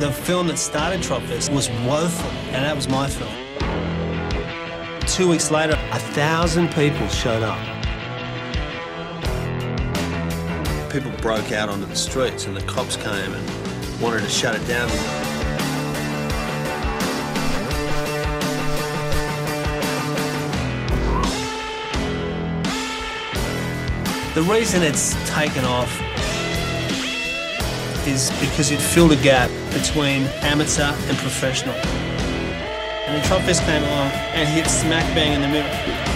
The film that started Tropfest was woeful, and that was my film. 2 weeks later, 1,000 people showed up. People broke out onto the streets, and the cops came and wanted to shut it down. The reason it's taken off is because it filled a gap between amateur and professional. And then Tropfest came along and hit smack bang in the middle.